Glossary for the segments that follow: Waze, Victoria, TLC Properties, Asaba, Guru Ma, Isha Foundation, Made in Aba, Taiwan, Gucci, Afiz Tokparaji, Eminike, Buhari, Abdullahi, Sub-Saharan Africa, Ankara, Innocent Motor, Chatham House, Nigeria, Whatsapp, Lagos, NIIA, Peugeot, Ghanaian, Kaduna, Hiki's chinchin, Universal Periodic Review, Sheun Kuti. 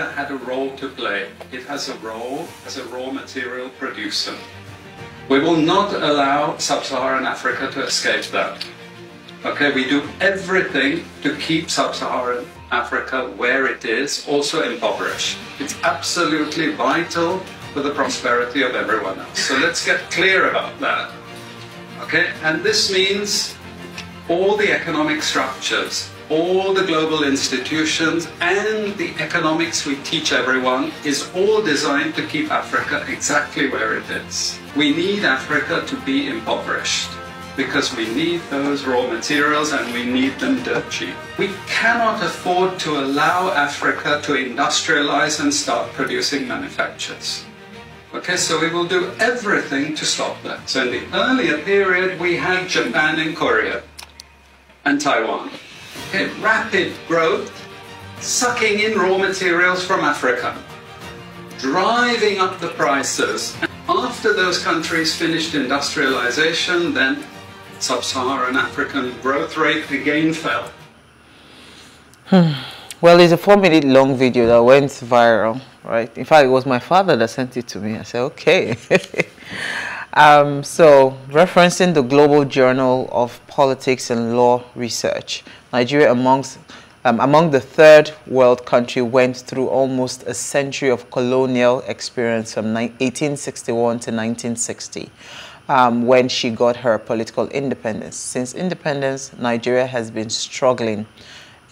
Africa had a role to play. It has a role as a raw material producer. We will not allow Sub-Saharan Africa to escape that. Okay, we do everything to keep Sub-Saharan Africa where it is, also impoverished. It's absolutely vital for the prosperity of everyone else. So let's get clear about that. Okay, and this means all the economic structures, all the global institutions, and the economics we teach everyone is all designed to keep Africa exactly where it is. We need Africa to be impoverished because we need those raw materials and we need them dirt cheap. We cannot afford to allow Africa to industrialize and start producing manufactures. Okay, so we will do everything to stop that. So in the earlier period, we had Japan and Korea and Taiwan. Okay, rapid growth, sucking in raw materials from Africa, driving up the prices. And after those countries finished industrialization, then Sub-Saharan African growth rate again fell. Well, it's a 4-minute long video that went viral, right? In fact, it was my father that sent it to me. I said, okay. So, referencing the Global Journal of Politics and Law Research, Nigeria among the third world country went through almost a century of colonial experience from 1861 to 1960 when she got her political independence. Since independence, Nigeria has been struggling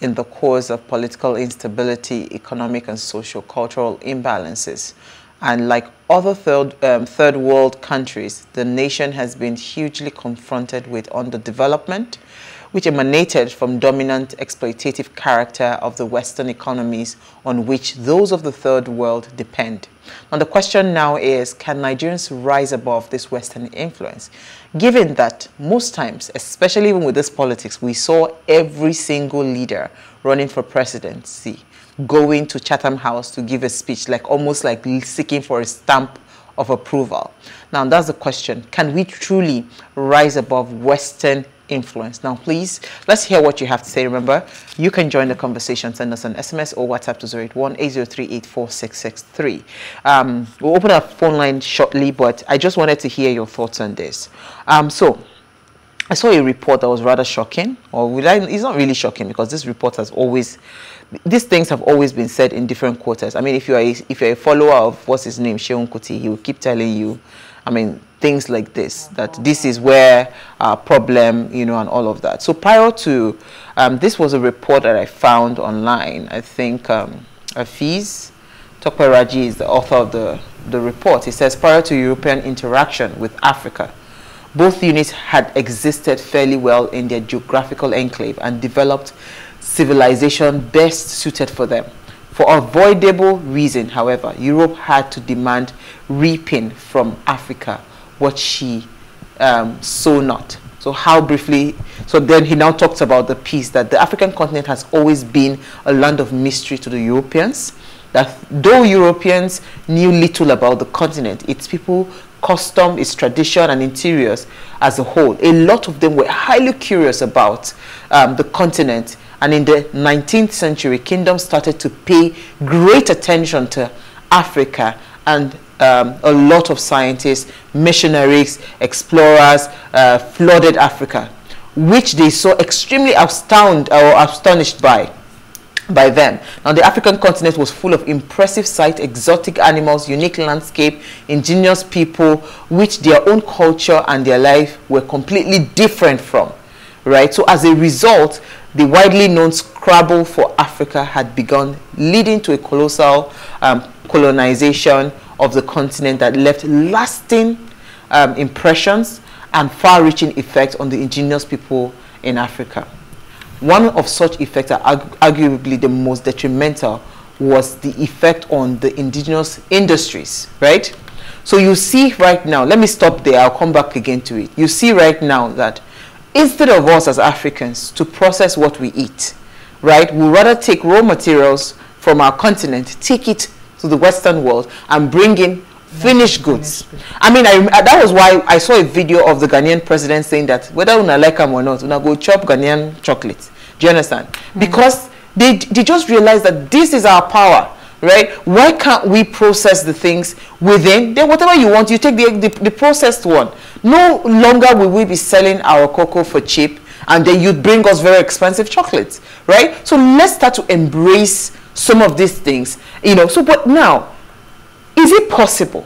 in the course of political instability, economic and socio-cultural imbalances. And like other third world countries, the nation has been hugely confronted with underdevelopment, which emanated from dominant exploitative character of the Western economies on which those of the third world depend. Now the question now is, can Nigerians rise above this Western influence? Given that most times, especially even with this politics, we saw every single leader running for presidency going to Chatham House to give a speech, like almost like seeking for a stamp of approval. Now that's the question. Can we truly rise above Western influence? Now please, let's hear what you have to say. Remember, you can join the conversation. Send us an SMS or WhatsApp to 081-803-84663. We'll open up phone line shortly, but I just wanted to hear your thoughts on this. So I saw a report that was rather shocking, or it's not really shocking because this report has always, these things have always been said in different quarters. I mean, if you're a follower of what's his name, Sheun Kuti, he will keep telling you, I mean, things like this, that this is where our problem, you know, and all of that. So prior to, this was a report that I found online. I think Afiz Tokparaji is the author of the report. He says, prior to European interaction with Africa, both units had existed fairly well in their geographical enclave and developed civilization best suited for them. For avoidable reason, however, Europe had to demand reaping from Africa what she saw not. So how briefly, so then he now talks about the piece that the African continent has always been a land of mystery to the Europeans, that though Europeans knew little about the continent, its people, custom, its tradition and interiors as a whole, a lot of them were highly curious about the continent, and in the 19th century kingdoms started to pay great attention to Africa, and a lot of scientists, missionaries, explorers flooded Africa, which they saw extremely astonished by them. Now the African continent was full of impressive sights, exotic animals, unique landscape, ingenious people, which their own culture and their life were completely different from, right? So as a result, the widely known scrabble for Africa had begun, leading to a colossal colonization of the continent that left lasting impressions and far-reaching effects on the indigenous people in Africa. One of such effects, arguably the most detrimental, was the effect on the indigenous industries, right? So you see right now, let me stop there, I'll come back again to it. You see right now that instead of us as Africans to process what we eat, right, we'd rather take raw materials from our continent, take it to the Western world and bring in finished goods. I mean, that was why I saw a video of the Ghanaian president saying that whether una like them or not, una go chop Ghanaian chocolate. Do you understand? Mm-hmm. Because they just realized that this is our power. right? Why can't we process the things within? Then whatever you want, you take the processed one. No longer will we be selling our cocoa for cheap, and then you bring us very expensive chocolates, right? So let's start to embrace some of these things, you know. So, but now, is it possible?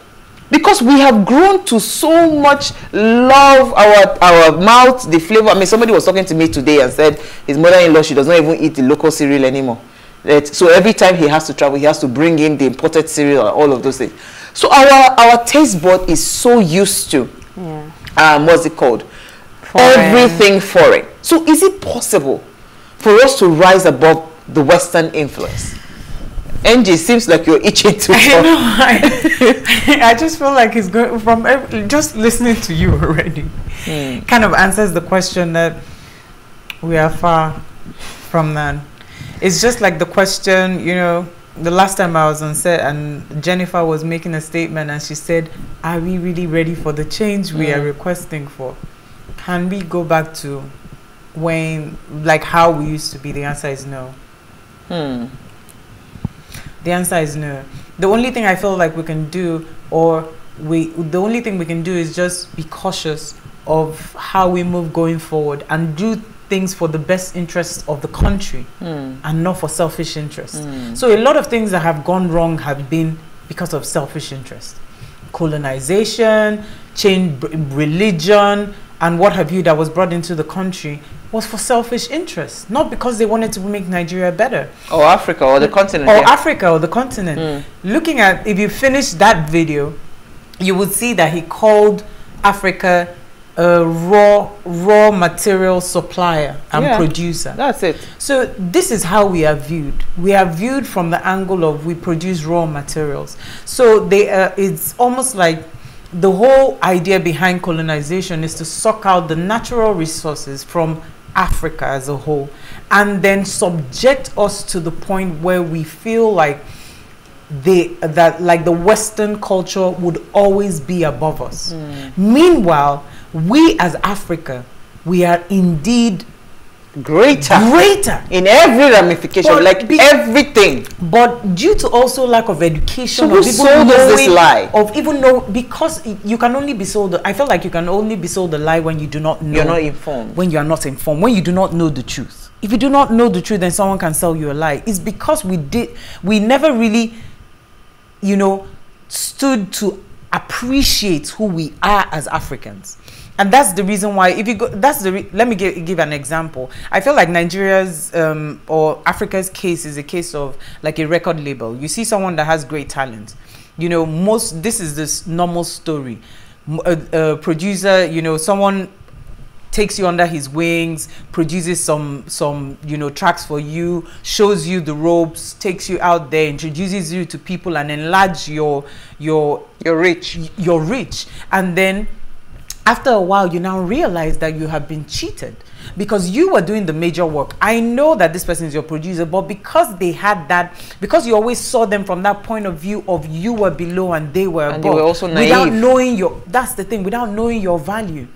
Because we have grown to so much love our mouth, the flavor. I mean, somebody was talking to me today and said his mother-in-law, she does not even eat the local cereal anymore. So every time he has to travel, he has to bring in the imported cereal, all of those things. So our taste board is so used to, yeah, what's it called? Foreign. Everything foreign. So is it possible for us to rise above the Western influence? Angie, seems like you're itching to talk. I know. I just feel like it's going from just listening to you already. Mm. Kind of answers the question that we are far from that. It's just like the question, you know, the last time I was on set and Jennifer was making a statement and she said, are we really ready for the change we are requesting for? Can we go back to when, like how we used to be? The answer is no. Hmm. The answer is no. The only thing I feel like we can do, the only thing we can do is just be cautious of how we move going forward and do things for the best interests of the country and not for selfish interests. So a lot of things that have gone wrong have been because of selfish interest. Colonization, change religion, and what have you that was brought into the country was for selfish interests, not because they wanted to make Nigeria better. Or Africa, or the continent. Or Africa, or the continent. Looking at, if you finish that video, you would see that he called Africa a raw material supplier and producer. That's it. So this is how we are viewed. We are viewed from the angle of we produce raw materials. So it's almost like the whole idea behind colonization is to suck out the natural resources from Africa as a whole and then subject us to the point where we feel like the Western culture would always be above us. Meanwhile, we as Africa, we are indeed greater in every ramification, but like everything, but due to also lack of education, so because you can only be sold, I feel like you can only be sold the lie when you do not know, you're not informed, when you are not informed, when you do not know the truth. If you do not know the truth, then someone can sell you a lie. It's because we never really, you know, stood to appreciate who we are as Africans. And that's the reason why, if you go, let me give an example. I feel like Nigeria's or Africa's case is a case of like a record label. You see someone that has great talent, you know, this is this normal story. A producer, you know, someone takes you under his wings, produces some you know, tracks for you, shows you the ropes, takes you out there, introduces you to people and enlarge your reach. Your reach. And then after a while, you now realize that you have been cheated because you were doing the major work. I know that this person is your producer, but because they had that, because you always saw them from that point of view of you were below and they were above. And they were also naive. Without knowing your, that's the thing, without knowing your value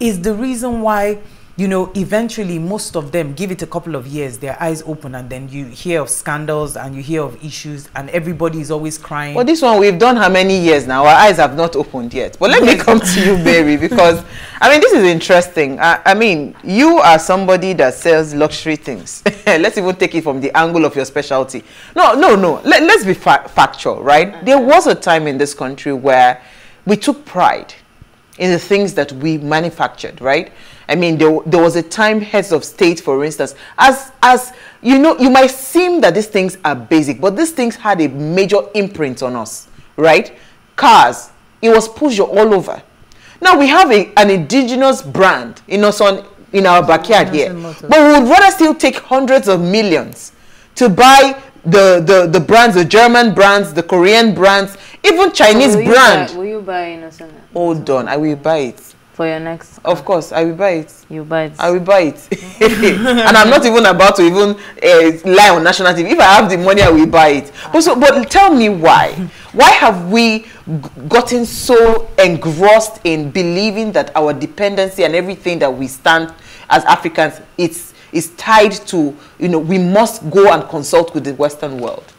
is the reason why, you know, eventually most of them, give it a couple of years, their eyes open and then you hear of scandals and you hear of issues and everybody is always crying. Well, this one, we've done how many years now? Our eyes have not opened yet. But let me come to you, Mary, because, I mean, this is interesting. I mean, you are somebody that sells luxury things. Let's even take it from the angle of your specialty. No. Let's be factual, right? There was a time in this country where we took pride in the things that we manufactured, right? I mean, there was a time, heads of state, for instance, as you know, you might seem that these things are basic, but these things had a major imprint on us, right? Cars, it was Peugeot all over. Now we have an indigenous brand in our backyard here, but we would rather still take hundreds of millions to buy the brands, the German brands, the Korean brands, even Chinese brand. Will you buy innocent? Hold on, I will buy it. For your next car. Of course, I will buy it. You buy it. I will buy it. And I'm not even about to even lie on national TV. If I have the money, I will buy it. But tell me why. Why have we gotten so engrossed in believing that our dependency and everything that we stand as Africans, it's tied to, you know, we must go and consult with the Western world?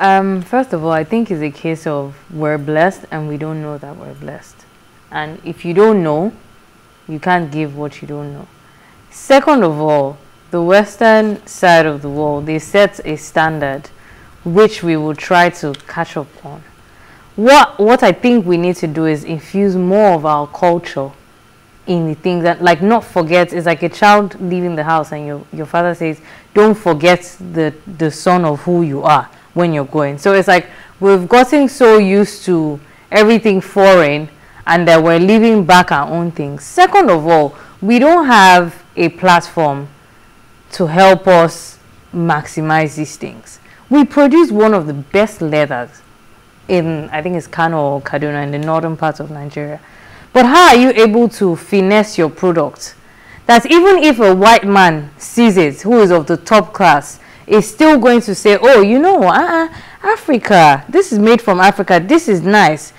First of all, I think it's a case of we're blessed and we don't know that we're blessed. And if you don't know, you can't give what you don't know. Second of all, the Western side of the world, they set a standard which we will try to catch up on. What I think we need to do is infuse more of our culture in the things that, like, not forget. It's like a child leaving the house and your father says, don't forget the son of who you are when you're going. So it's like we've gotten so used to everything foreign and that we're leaving back our own things. Second of all, we don't have a platform to help us maximize these things. We produce one of the best leathers in, I think it's Kano or Kaduna, in the northern part of Nigeria. But how are you able to finesse your product? That even if a white man sees it, who is of the top class, is still going to say, oh, you know, Africa, this is made from Africa, this is nice.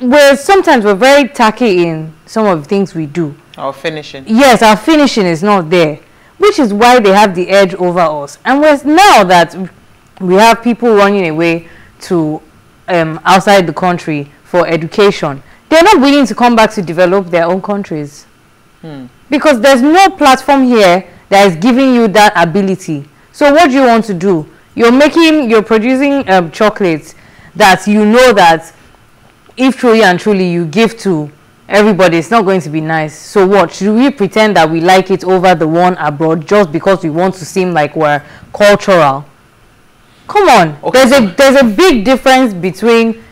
Where sometimes we're very tacky in some of the things we do. Our finishing. Yes, our finishing is not there, which is why they have the edge over us. And whereas now that we have people running away to outside the country for education, they're not willing to come back to develop their own countries. Because there's no platform here that is giving you that ability. So what do you want to do? You're producing chocolates that you know that if truly and truly you give to everybody, it's not going to be nice. So what? Should we pretend that we like it over the one abroad just because we want to seem like we're cultural? Come on. Okay. There's a big difference between,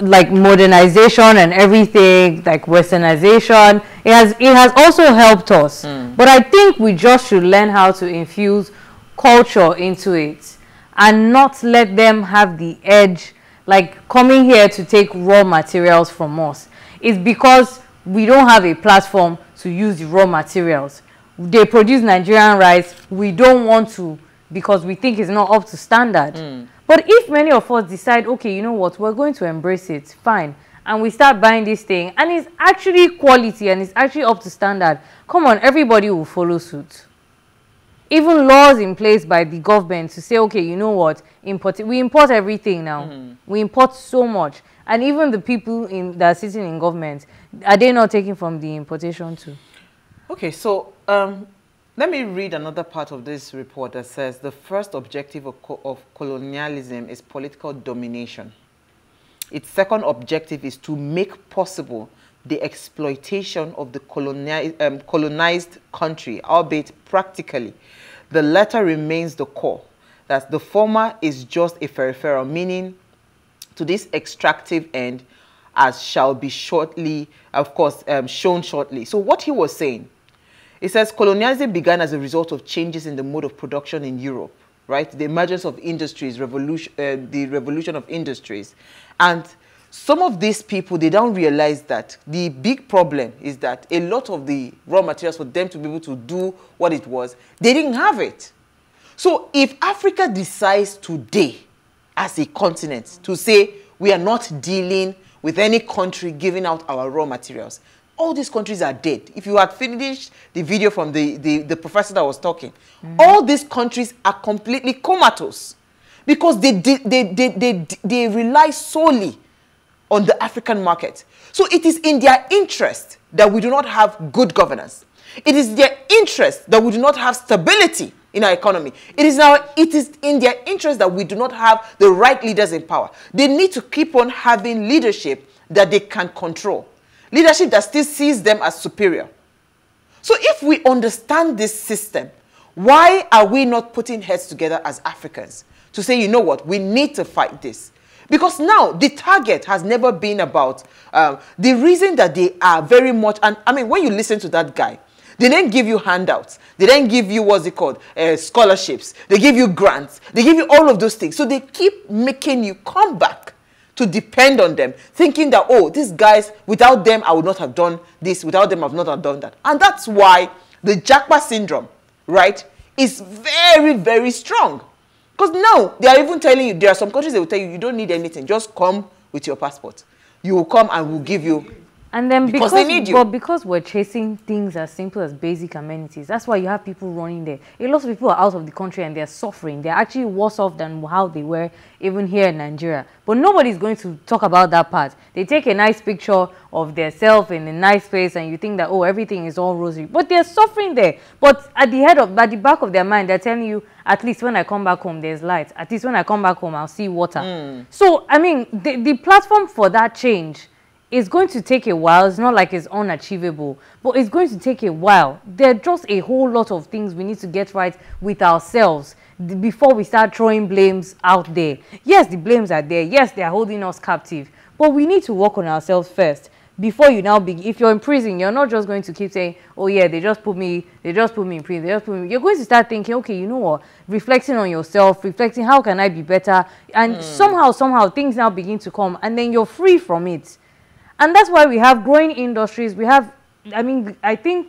like, modernization and everything, like westernization. It has also helped us. But I think we just should learn how to infuse culture into it and not let them have the edge, like coming here to take raw materials from us. It's because we don't have a platform to use the raw materials. They produce Nigerian rice. We don't want to, because we think it's not up to standard. But if many of us decide, okay, you know what, we're going to embrace it, fine, and we start buying this thing, and it's actually quality and it's actually up to standard, come on, everybody will follow suit. Even laws in place by the government to say, okay, you know what, we import everything now. We import so much. And even the people that are sitting in government, are they not taking from the importation too? Okay, so let me read another part of this report that says the first objective of colonialism is political domination. Its second objective is to make possible the exploitation of the colonized country, albeit practically. The latter remains the core, that the former is just a peripheral, meaning to this extractive end, as shall be shortly, of course, shown shortly. So what he was saying, it says colonialism began as a result of changes in the mode of production in Europe, right? The emergence of industries, the revolution of industries. And some of these people, they don't realize that the big problem is that a lot of the raw materials for them to be able to do what it was, they didn't have it. So if Africa decides today as a continent to say we are not dealing with any country giving out our raw materials, all these countries are dead. If you had finished the video from the professor that was talking, all these countries are completely comatose because they rely solely on the African market. So it is in their interest that we do not have good governance. It is their interest that we do not have stability in our economy. It is in their interest that we do not have the right leaders in power. They need to keep on having leadership that they can control. Leadership that still sees them as superior. So if we understand this system, why are we not putting heads together as Africans to say, you know what, we need to fight this? Because now the target has never been about the reason that they are very much, and I mean, when you listen to that guy, they didn't give you handouts. They didn't give you, what's it called, scholarships. They give you grants. They give you all of those things. So they keep making you come back to depend on them, thinking that, oh, these guys, without them, I would not have done this. Without them, I would not have done that. And that's why the Jackpot syndrome, right, is very, very strong. Because now, they are even telling you, there are some countries that will tell you, you don't need anything. Just come with your passport. You will come and we'll give you And then because they need you. But because we're chasing things as simple as basic amenities, that's why you have people running there. A lot of people are out of the country and they're suffering. They're actually worse off than how they were even here in Nigeria. But nobody's going to talk about that part. They take a nice picture of themselves in a nice place and you think that, oh, everything is all rosy. But they're suffering there. But at the back of their mind, they're telling you, at least when I come back home, there's light. At least when I come back home, I'll see water. Mm. So, I mean, the platform for that change, it's going to take a while. It's not like it's unachievable, but it's going to take a while. There are just a whole lot of things we need to get right with ourselves before we start throwing blames out there. Yes, the blames are there. Yes, they are holding us captive, but we need to work on ourselves first before you now begin. If you're in prison, you're not just going to keep saying, oh yeah, they just put me in prison, they just put me. You're going to start thinking, okay, you know what, reflecting on yourself, reflecting, how can I be better? And somehow things now begin to come, and then you're free from it. And that's why we have growing industries. We have, I mean, I think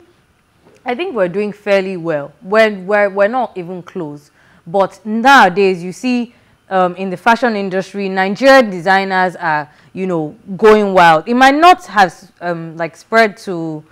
we're doing fairly well. We're not even close. But nowadays, you see, in the fashion industry, Nigerian designers are, you know, going wild. It might not have like spread to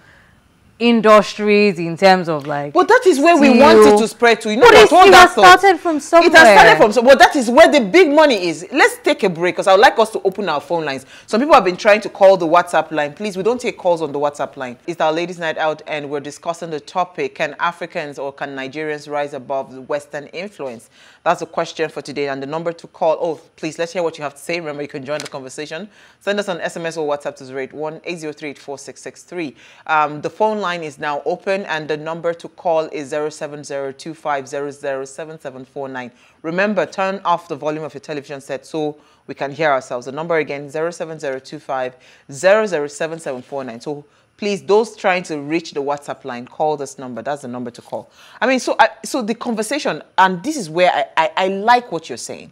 industries in terms of like, but that is where we wanted to spread to. You know, but it has started from somewhere. It has started from somewhere. Well, that is where the big money is. Let's take a break because I would like us to open our phone lines. Some people have been trying to call the WhatsApp line. Please, we don't take calls on the WhatsApp line. It's our ladies' night out, and we're discussing the topic: can Africans or can Nigerians rise above the Western influence? That's the question for today, and the number to call. Oh, please, let's hear what you have to say. Remember, you can join the conversation. Send us an SMS or WhatsApp to 081-803-8663. The phone line is now open, and the number to call is 070-2500-7749. Remember, turn off the volume of your television set so we can hear ourselves. The number again, 070-2500-7749. So please, those trying to reach the WhatsApp line, call this number. That's the number to call. I mean, so the conversation, and this is where I like what you're saying.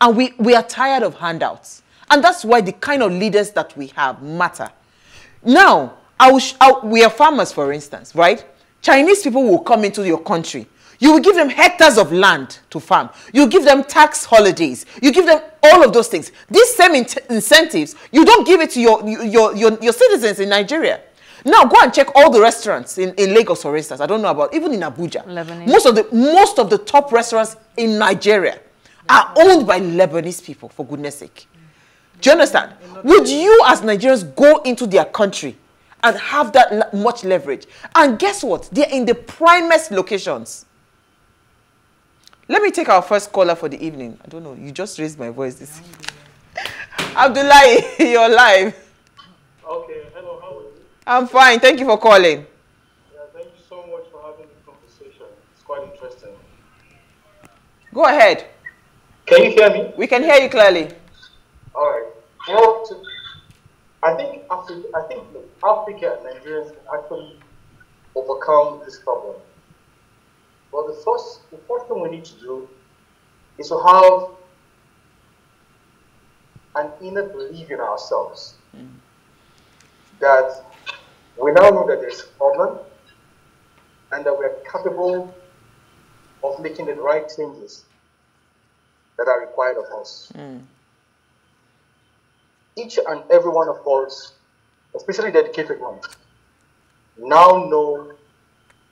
And we are tired of handouts. And that's why the kind of leaders that we have matter. Now, we are farmers, for instance, right? Chinese people will come into your country. You will give them hectares of land to farm. You give them tax holidays. You give them all of those things. These same incentives, you don't give it to your citizens in Nigeria. Now, go and check all the restaurants in Lagos, for instance. I don't know about, even in Abuja. Lebanese. Most of the top restaurants in Nigeria are owned by Lebanese people, for goodness sake. Do you understand? Would you, as Nigerians, go into their country and have that much leverage? And guess what? They're in the primest locations. Let me take our first caller for the evening. I don't know. You just raised my voice. This. Abdullahi, you're live. Okay. Hello. How are you? I'm fine. Thank you for calling. Yeah, thank you so much for having the conversation. It's quite interesting. Go ahead. Can you hear me? We can hear you clearly. All right. Well, I think Africa and Nigerians can actually overcome this problem. Well, the first thing we need to do is to have an inner belief in ourselves, that we now know that there's a problem and that we're capable of making the right changes that are required of us. Each and every one of us, especially the educated ones, now know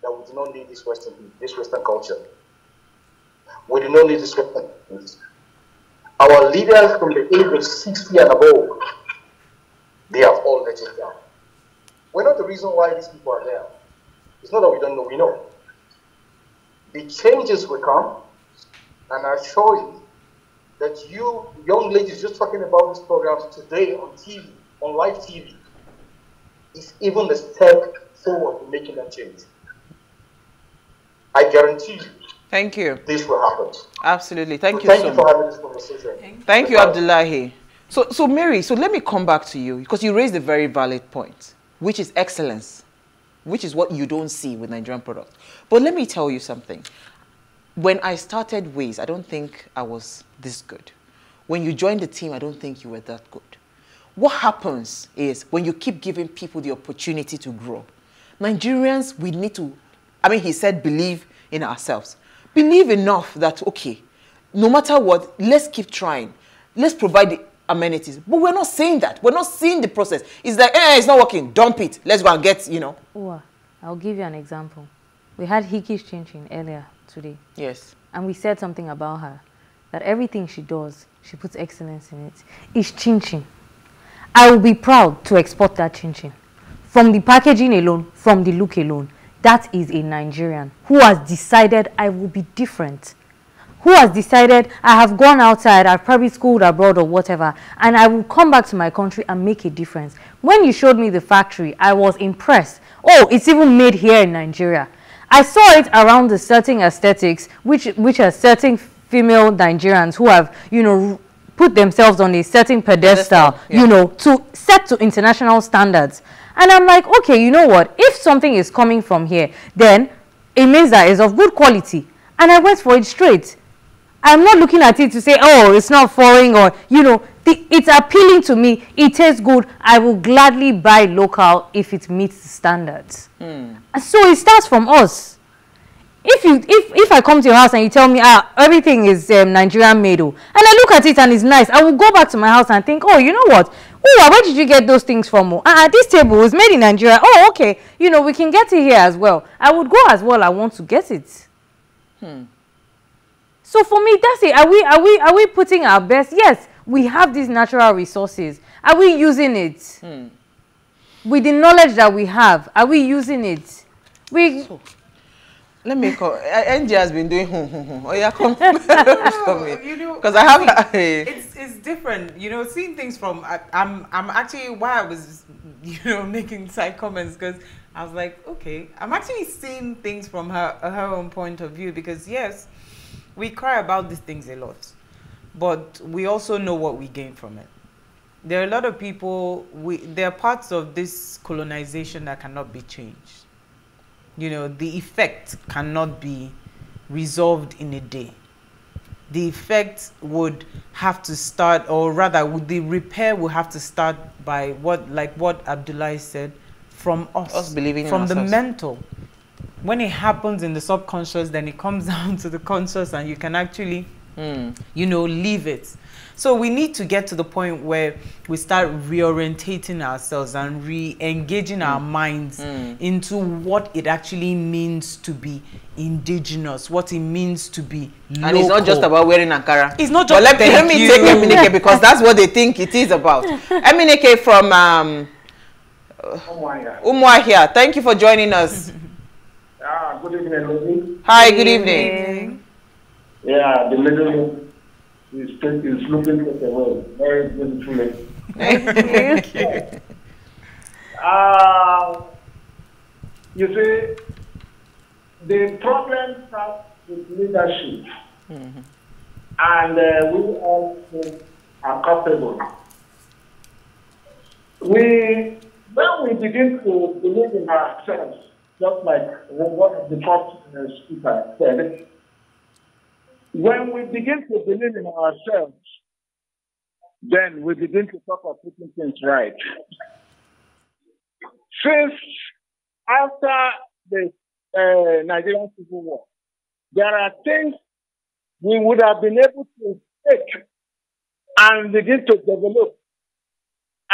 that we do not need this Western culture. We do not need this Western things. Our leaders from the age of 60 and above, they have all let it down. We're not the reason why these people are there. It's not that we don't know, we know. The changes will come, and I assure you, that you young ladies just talking about these programs today on TV, on live TV, is even a step forward in making that change. I guarantee you. Thank you. This will happen. Absolutely. Thank you so much. Thank you for having this conversation. Thank you, Abdullahi. So Mary, so let me come back to you, because you raised a very valid point, which is excellence, which is what you don't see with Nigerian products. But let me tell you something. When I started Waze, I don't think I was this good. When you joined the team, I don't think you were that good. What happens is when you keep giving people the opportunity to grow. Nigerians, we need to, I mean, he said, believe in ourselves. Believe enough that, okay, no matter what, let's keep trying. Let's provide amenities. But we're not seeing that. We're not seeing the process. It's like, eh, it's not working. Dump it. Let's go and get, you know. Well, I'll give you an example. We had Hiki's Chinchin earlier today. Yes. And we said something about her. That everything she does, she puts excellence in it. It's chinchin. I will be proud to export that chinchin. From the packaging alone, from the look alone. That is a Nigerian who has decided I will be different. Who has decided I have gone outside, I've probably schooled abroad or whatever, and I will come back to my country and make a difference. When you showed me the factory, I was impressed. Oh, it's even made here in Nigeria. I saw it around the certain aesthetics, which are certain female Nigerians who have, you know, put themselves on a certain pedestal, yeah. You know, to set to international standards. And I'm like, okay, you know what? If something is coming from here, then it means that it's of good quality. And I went for it straight. I'm not looking at it to say, oh, it's not foreign or, you know, it's appealing to me. It tastes good. I will gladly buy local if it meets the standards. Mm. So it starts from us. If I come to your house and you tell me, ah, everything is Nigerian made, and I look at it and it's nice, I will go back to my house and think, oh, you know what? Oh, where did you get those things from? This table is made in Nigeria. Oh, okay. You know, we can get it here as well. I would go as well. I want to get it. Hmm. So for me, that's it. Are we putting our best? Yes, we have these natural resources. Are we using it? Hmm. With the knowledge that we have, are we using it? Let me call. NG has been doing oh yeah, come because you know, I have. It's different, you know. Seeing things from I'm actually why I was, you know, making side comments, because I was like, okay, I'm actually seeing things from her own point of view, because yes, we cry about these things a lot, but we also know what we gain from it. There are a lot of people. There are parts of this colonization that cannot be changed. You know, the effect cannot be resolved in a day. The effect would have to start, or rather, the repair will have to start by what Abdullahi said, from us believing in ourselves. From the mental. When it happens in the subconscious, then it comes down to the conscious, and you can actually, you know, leave it. So we need to get to the point where we start reorientating ourselves and re-engaging our minds into what it actually means to be indigenous, what it means to be local. And it's not just about wearing Ankara. It's not just. But let me take Eminike, because that's what they think it is about. Eminike from Umuahia. Thank you for joining us. Good evening, Lizzie. Hi, good evening. Yeah, the middle is looking at the world. Very beautiful. Thank you. You see, the problem starts with leadership. Mm-hmm. And we all are capable. When we begin to believe in ourselves, just like what the first speaker said, when we begin to believe in ourselves, then we begin to talk about putting things right. Since after the Nigerian Civil War, there are things we would have been able to take and begin to develop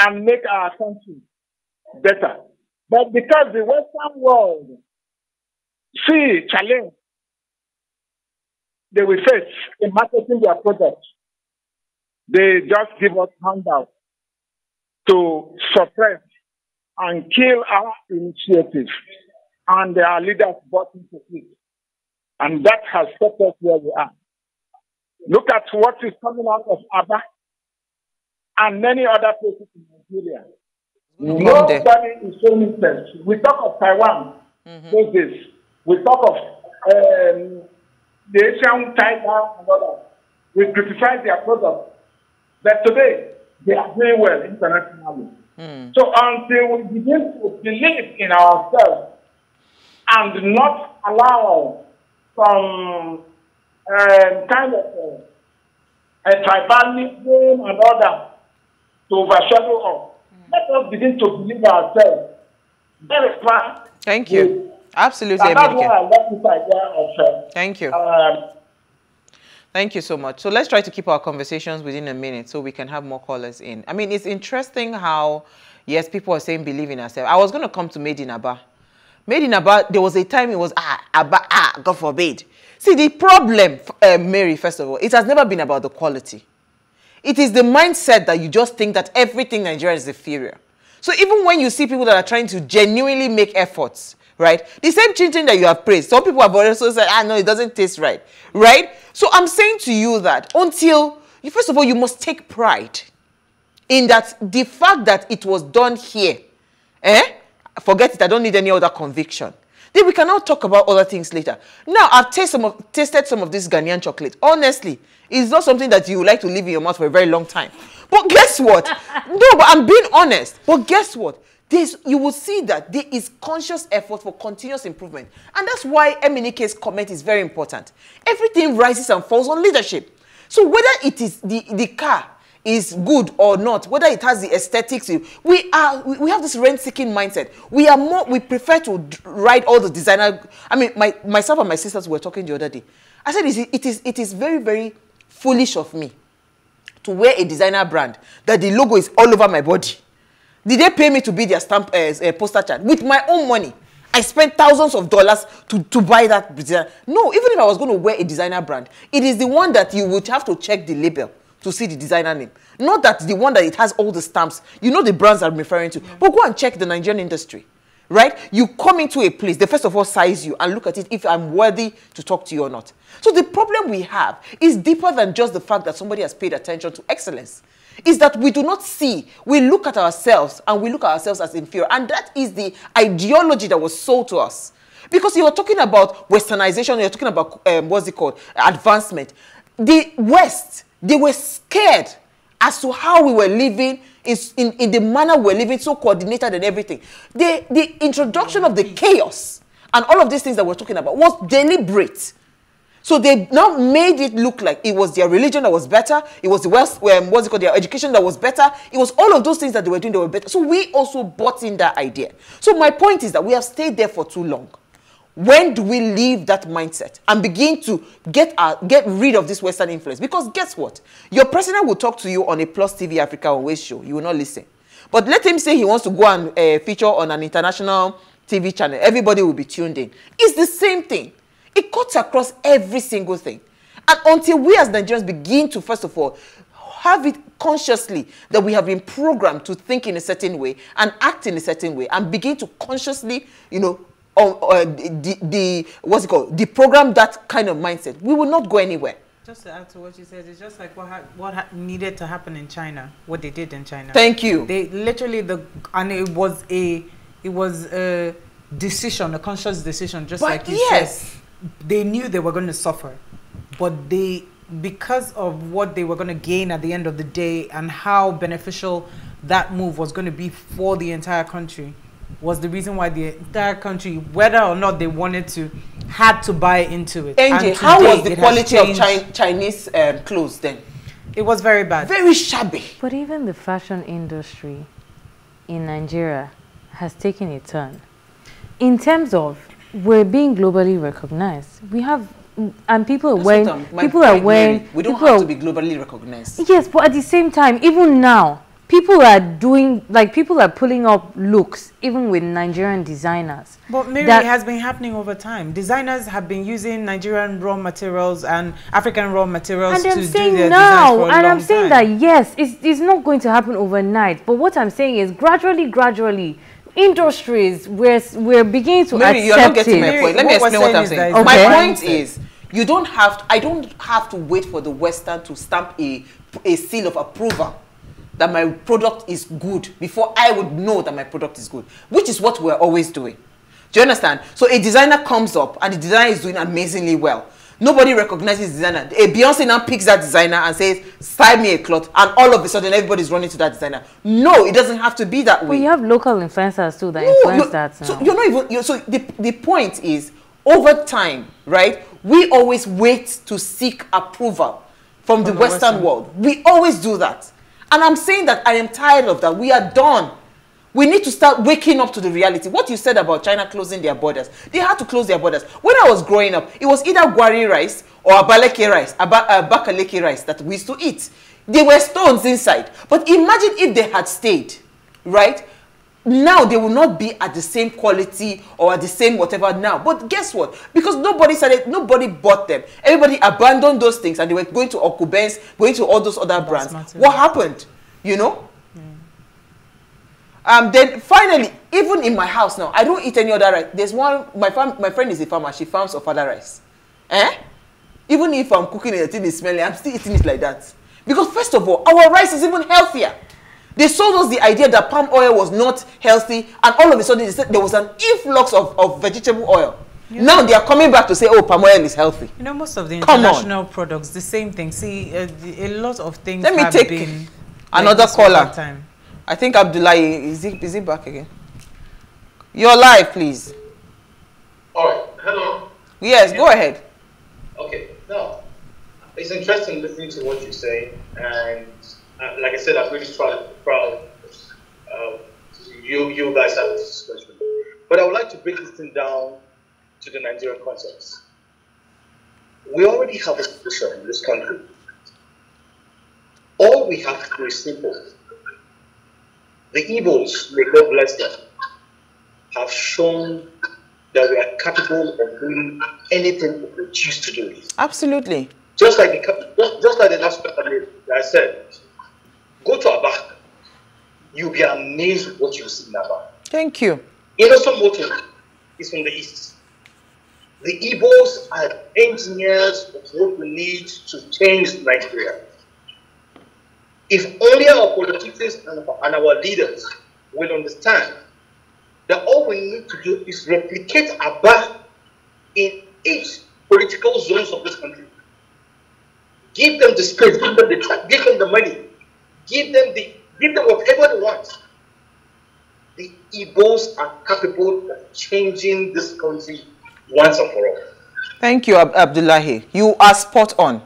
and make our country better. But because the Western world see challenge they will face in marketing their products, they just give us handouts to suppress and kill our initiatives, and our leaders bought into it. And that has kept us where we are. Look at what is coming out of Aba and many other places in Nigeria. Nobody is so interested. We talk of Taiwan, those days. We talk of the Asian tiger and others. We criticize their products. But today, they are doing well internationally. So until we begin to believe in ourselves and not allow some kind of a tribalism and others to overshadow us, let us begin to believe ourselves. Thank you. Absolutely. That's why I left this idea of, thank you. Thank you so much. So let's try to keep our conversations within a minute so we can have more callers in. I mean, it's interesting how, yes, people are saying believe in ourselves. I was going to come to Made in Aba. Made in Aba, there was a time it was, Aba, God forbid. See, the problem, Mary, first of all, it has never been about the quality. It is the mindset that you just think that everything Nigeria is inferior. So even when you see people that are trying to genuinely make efforts, right? The same chinchin that you have praised, some people have also said, no, it doesn't taste right, right? So I'm saying to you that until, first of all, you must take pride in that the fact that it was done here, forget it, I don't need any other conviction. Then we can now talk about other things later. Now, I've tasted some of this Ghanaian chocolate. Honestly, it's not something that you like to leave in your mouth for a very long time. But guess what? No, but I'm being honest. But guess what? You will see that there is conscious effort for continuous improvement. And that's why MNK's comment is very important. Everything rises and falls on leadership. So whether it is the car is good or not, whether it has the aesthetics, we have this rent-seeking mindset. We prefer to ride all the designer. I mean, myself and my sisters were talking the other day. I said, it is very, very foolish of me to wear a designer brand that the logo is all over my body. Did they pay me to be their stamp poster child? With my own money, I spent thousands of dollars to buy that designer. No, even if I was going to wear a designer brand, it is the one that you would have to check the label to see the designer name. Not that the one that it has all the stamps. You know the brands I'm referring to. But go and check the Nigerian industry, right? You come into a place, they first of all size you and look at it if I'm worthy to talk to you or not. So the problem we have is deeper than just the fact that somebody has paid attention to excellence. It's that we do not see. We look at ourselves and we look at ourselves as inferior. And that is the ideology that was sold to us. Because you're talking about westernization, you're talking about, advancement. The West, they were scared as to how we were living, in the manner we were living, so coordinated and everything. The introduction of the chaos and all of these things that we're talking about was deliberate. So they now made it look like it was their religion that was better, it was the their education that was better, it was all of those things that they were doing that were better. So we also bought in that idea. So my point is that we have stayed there for too long. When do we leave that mindset and begin to get rid of this Western influence? Because guess what? Your president will talk to you on a Plus TV Africa or Waze show. You will not listen. But let him say he wants to go and feature on an international TV channel. Everybody will be tuned in. It's the same thing. It cuts across every single thing. And until we as Nigerians begin to, first of all, have it consciously that we have been programmed to think in a certain way and act in a certain way and begin to consciously, you know, deprogram that kind of mindset, we will not go anywhere. Just to add to what you said, it's just like what needed to happen in China, what they did in China. Thank you. They literally, and it was a decision, a conscious decision, just like you said. They knew they were going to suffer, but because of what they were going to gain at the end of the day and how beneficial that move was going to be for the entire country, was the reason why the entire country, whether or not they wanted to, had to buy into it. Angie, and how was the quality of Chinese clothes then? It was very bad. Very shabby. But even the fashion industry in Nigeria has taken a turn. In terms of, we're being globally recognized. We have, and people are wearing, we don't have to be globally recognized. Yes, but at the same time, even now, people are doing, like, people are pulling up looks, even with Nigerian designers. But maybe it has been happening over time. Designers have been using Nigerian raw materials and African raw materials to do their designs for a long time. And I'm saying that, yes, it's not going to happen overnight. But what I'm saying is gradually, industries, we're beginning to accept it. Mary, you're not getting my point. Let me explain what I'm saying. My point is, I don't have to wait for the Western to stamp a seal of approval that my product is good before I would know that my product is good, which is what we're always doing. Do you understand? So a designer comes up and the designer is doing amazingly well. Nobody recognizes the designer. Beyonce now picks that designer and says, "Sign me a cloth," and all of a sudden everybody's running to that designer. No, it doesn't have to be that way. We have local influencers too that influence that now. So you're not even. So the point is, over time, right? We always wait to seek approval from the Western world. We always do that. And I'm saying that I am tired of that. We are done. We need to start waking up to the reality. What you said about China closing their borders. They had to close their borders. When I was growing up, it was either gwari rice or abaleke rice, abakaleke rice that we used to eat. They were stones inside. But imagine if they had stayed, right? Now they will not be at the same quality or at the same whatever now. But guess what? Because nobody started, nobody bought them. Everybody abandoned those things and they were going to Okubens, going to all those other brands. What happened? You know? Then finally, even in my house now, I don't eat any other rice. There's one, my friend is a farmer. She farms of other rice. Eh? Even if I'm cooking it and it's smelly, I'm still eating it like that. Because first of all, our rice is even healthier. They sold us the idea that palm oil was not healthy, and all of a sudden they said there was an influx of vegetable oil. Yeah. Now they are coming back to say, oh, palm oil is healthy. You know, most of the international products, the same thing. See, a lot of things have been another caller. I think Abdullahi, is he back again? You're live, please. All right. Hello. Yes, go ahead. Okay. Now, it's interesting listening to what you say, and like I said, I'm really proud of you guys have this discussion. But I would like to break this thing down to the Nigerian context. We already have a solution in this country. All we have to do is simple. The Igbos, may God bless them, have shown that we are capable of doing anything that we choose to do. Absolutely. Just like the last one I said, go to Aba. You'll be amazed with what you see in Aba. Thank you. Innocent Motor is from the east. The Igbos are engineers of what we need to change Nigeria. If only our politicians and our leaders will understand that all we need to do is replicate Aba in each political zones of this country. Give them the space, give them the money, give them whatever they want. The Igbos are capable of changing this country once and for all. Thank you, Abdullahi. You are spot on.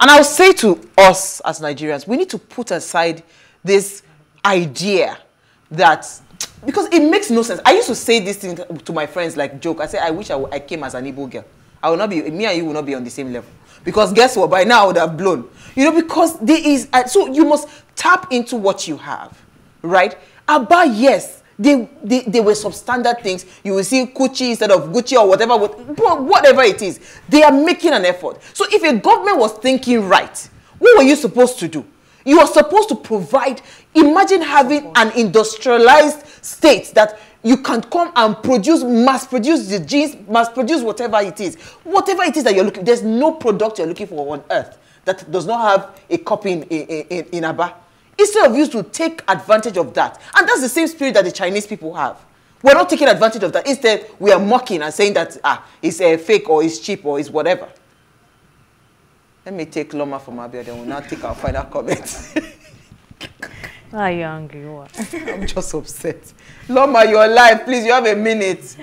And I'll say to us as Nigerians, we need to put aside this idea that, because it makes no sense. I used to say this thing to my friends like joke. I said, I wish I came as an Igbo girl. I will not be, me and you will not be on the same level. Because guess what? By now I would have blown. You know, because there is, so you must tap into what you have, right? Aba, yes, they were substandard things. You will see Gucci instead of Gucci or whatever, whatever it is. They are making an effort. So if a government was thinking right, what were you supposed to do? You are supposed to provide, imagine having an industrialized state that you can come and produce, mass produce the jeans, mass produce whatever it is. Whatever it is that you're looking for, there's no product you're looking for on earth that does not have a copy in Aba. Instead of you to take advantage of that. And that's the same spirit that the Chinese people have. We're not taking advantage of that. Instead, we are mocking and saying that it's fake or it's cheap or it's whatever. Let me take Loma from Abia, then we'll now take our final comments. How young you are. I'm just upset. Loma, you're alive. Please, you have a minute.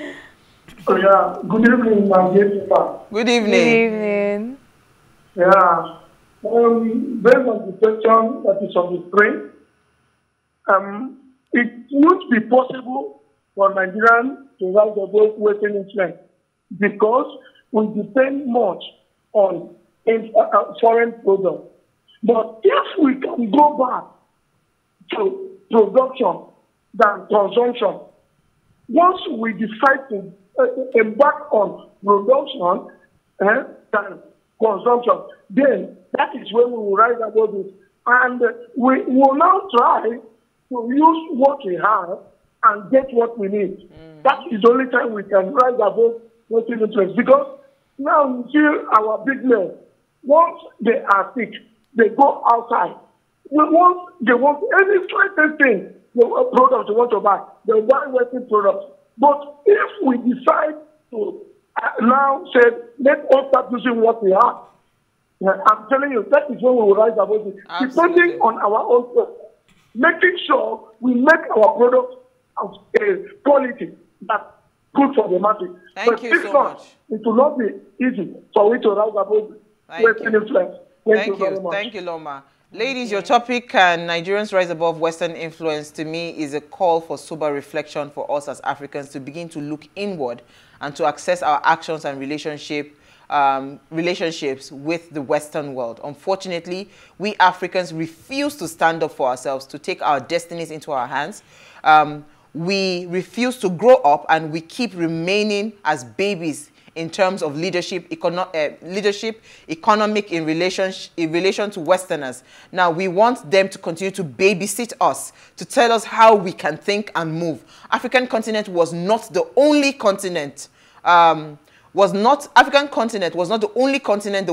Oh, yeah. Good evening, my dear sister. Good evening. Good evening. Yeah. Based on the question that is on the screen, it would be possible for Nigerians to ride the boat Western influence because we depend much on foreign products. But if we can go back to production than consumption, once we decide to embark on production than consumption, then that is when we will rise above this. And we will now try to use what we have and get what we need. Mm. That is the only time we can rise above what we need. Because now you see our big men, once they are sick, they go outside. They want any slightest thing, product they want to buy, they buy Western products. But if we decide to now say, let's all start using what we have, I'm telling you, that is when we will rise above it. Absolutely. Depending on our own product, making sure we make our product of quality that's good for the market. But if not, it will not be easy for we to rise above Western influence. Thank you very much. Thank you, Loma. Ladies, your topic, Can Nigerians Rise Above Western Influence, to me is a call for sober reflection for us as Africans to begin to look inward and to assess our actions and relationships with the Western world. Unfortunately, we Africans refuse to stand up for ourselves, to take our destinies into our hands. We refuse to grow up, and we keep remaining as babies in terms of leadership, economic in relation to Westerners. Now, we want them to continue to babysit us, to tell us how we can think and move. African continent was not the only continent the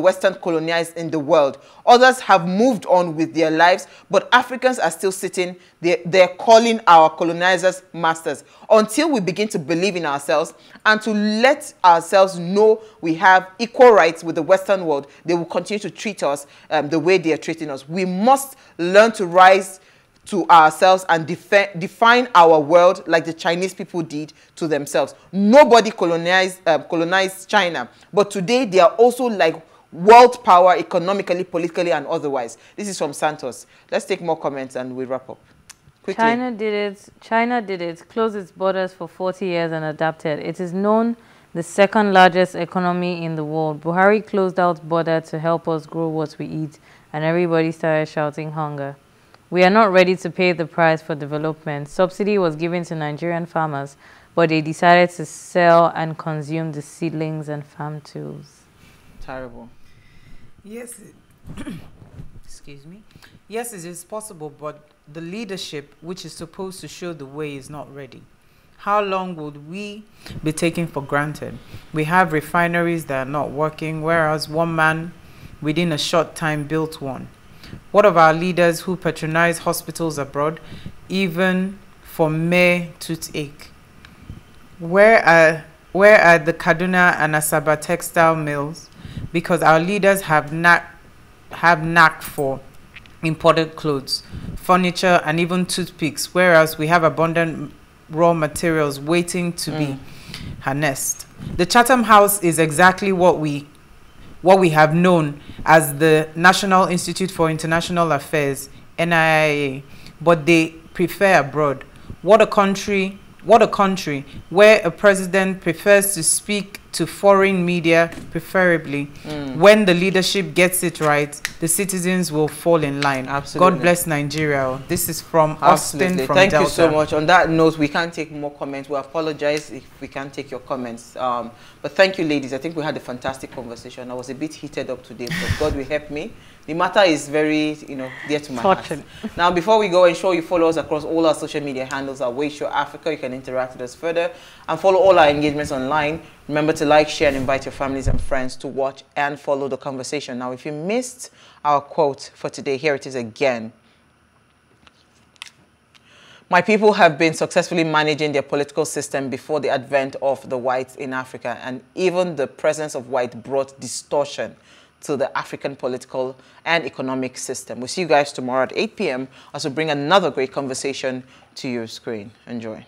Western colonized in the world. Others have moved on with their lives, but Africans are still sitting. They're calling our colonizers masters. Until we begin to believe in ourselves and to let ourselves know we have equal rights with the Western world, they will continue to treat us the way they are treating us. We must learn to rise to ourselves and define our world like the Chinese people did to themselves. Nobody colonized China, but today they are also like world power economically, politically, and otherwise. This is from Santos. Let's take more comments and we wrap up. Quickly. China did it, closed its borders for 40 years and adapted. It is known the second largest economy in the world. Buhari closed out borders to help us grow what we eat, and everybody started shouting hunger. We are not ready to pay the price for development. Subsidy was given to Nigerian farmers, but they decided to sell and consume the seedlings and farm tools. Terrible. Yes. Excuse me. Yes, it is possible, but the leadership which is supposed to show the way is not ready. How long would we be taking for granted? We have refineries that are not working, whereas one man within a short time built one. What of our leaders who patronize hospitals abroad, even for mere toothache? Where are the Kaduna and Asaba textile mills? Because our leaders have knack for imported clothes, furniture, and even toothpicks, whereas we have abundant raw materials waiting to be harnessed. The Chatham House is exactly what we have known as the National Institute for International Affairs, NIIA, but they prefer abroad. What a country where a president prefers to speak to foreign media, preferably. When the leadership gets it right, the citizens will fall in line. Absolutely. God bless Nigeria. This is from Austin, from Delta. Thank you so much. On that note, we can't take more comments. We apologize if we can't take your comments. But thank you, ladies. I think we had a fantastic conversation. I was a bit heated up today, but God will help me. The matter is very, dear to my heart. Now, before we go, ensure you follow us across all our social media handles at Wayshow Africa. You can interact with us further and follow all our engagements online. Remember to like, share, and invite your families and friends to watch and follow the conversation. Now, if you missed our quote for today, here it is again. My people have been successfully managing their political system before the advent of the whites in Africa, and even the presence of white brought distortion to the African political and economic system. We'll see you guys tomorrow at 8 p.m. as we bring another great conversation to your screen. Enjoy.